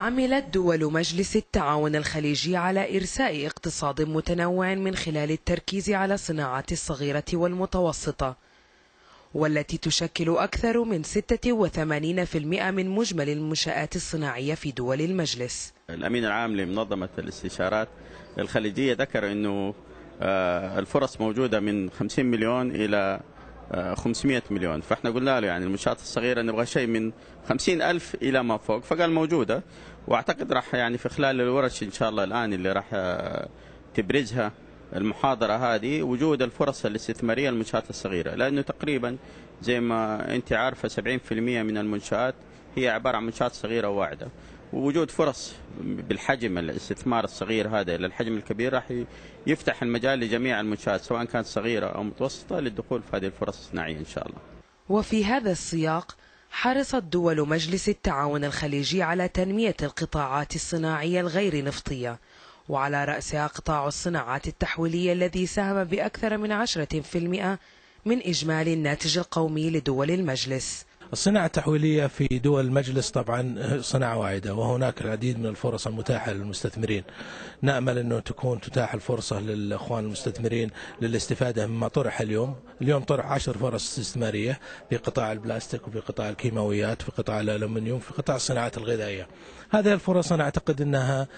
عملت دول مجلس التعاون الخليجي على إرساء اقتصاد متنوع من خلال التركيز على الصناعات الصغيرة والمتوسطة، والتي تشكل أكثر من 86% من مجمل المنشآت الصناعية في دول المجلس. الأمين العام لمنظمة الاستشارات الخليجية ذكر أنه الفرص موجودة من 50 مليون إلى 500 مليون، فاحنا قلنا له يعني المنشآت الصغيرة نبغى شيء من 50,000 إلى ما فوق، فقال موجودة، وأعتقد راح يعني في خلال الورش إن شاء الله الآن اللي راح تبرزها المحاضرة هذه وجود الفرص الاستثمارية للمنشآت الصغيرة، لأنه تقريبا زي ما أنت عارفة 70% من المنشآت هي عبارة عن منشآت صغيرة واعدة، ووجود فرص بالحجم الاستثمار الصغير هذا للحجم الكبير راح يفتح المجال لجميع المنشآت سواء كانت صغيرة أو متوسطة للدخول في هذه الفرص الصناعية إن شاء الله. وفي هذا السياق حرصت دول مجلس التعاون الخليجي على تنمية القطاعات الصناعية الغير نفطية، وعلى رأسها قطاع الصناعات التحويلية الذي ساهم بأكثر من 10% من إجمالي الناتج القومي لدول المجلس. الصناعة التحويلية في دول المجلس طبعا صناعة واعدة، وهناك العديد من الفرص المتاحة للمستثمرين. نأمل أنه تكون تتاح الفرصة للأخوان المستثمرين للاستفادة مما طرح اليوم. اليوم طرح 10 فرص استثمارية في قطاع البلاستيك وفي قطاع الكيماويات وفي قطاع الألمنيوم وفي قطاع الصناعات الغذائية. هذه الفرص أنا أعتقد أنها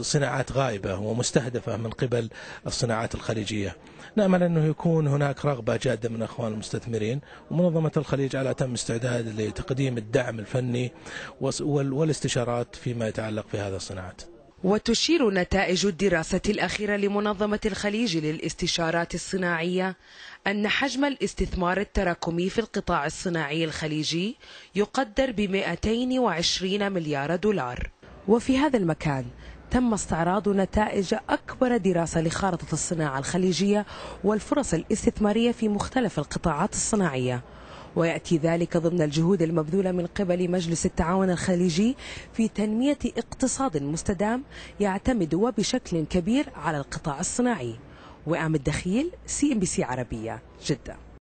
صناعات غائبة ومستهدفة من قبل الصناعات الخليجية. نأمل أنه يكون هناك رغبة جادة من أخوان المستثمرين، ومنظمة الخليج على تم استعداد لتقديم الدعم الفني والاستشارات فيما يتعلق في هذه الصناعات. وتشير نتائج الدراسة الأخيرة لمنظمة الخليج للاستشارات الصناعية أن حجم الاستثمار التراكمي في القطاع الصناعي الخليجي يقدر ب 220 مليار دولار. وفي هذا المكان تم استعراض نتائج أكبر دراسة لخارطة الصناعة الخليجية والفرص الاستثمارية في مختلف القطاعات الصناعية، ويأتي ذلك ضمن الجهود المبذولة من قبل مجلس التعاون الخليجي في تنمية اقتصاد مستدام يعتمد وبشكل كبير على القطاع الصناعي. وأم الدخيل، CNBC عربية، جدة.